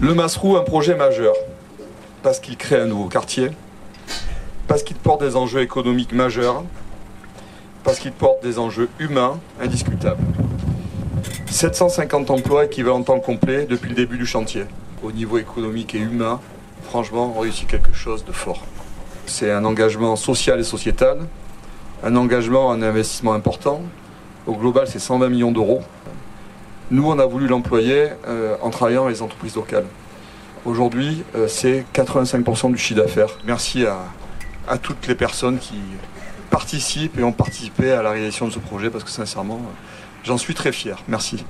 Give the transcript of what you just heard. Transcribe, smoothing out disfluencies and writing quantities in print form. Le Mas Rous, un projet majeur, parce qu'il crée un nouveau quartier, parce qu'il porte des enjeux économiques majeurs, parce qu'il porte des enjeux humains indiscutables. 750 emplois équivalents en temps complet depuis le début du chantier. Au niveau économique et humain, franchement, on réussit quelque chose de fort. C'est un engagement social et sociétal, un engagement, un investissement important. Au global, c'est 120 millions d'euros. Nous, on a voulu l'employer en travaillant avec les entreprises locales. Aujourd'hui, c'est 85% du chiffre d'affaires. Merci à toutes les personnes qui participent et ont participé à la réalisation de ce projet parce que sincèrement, j'en suis très fier. Merci.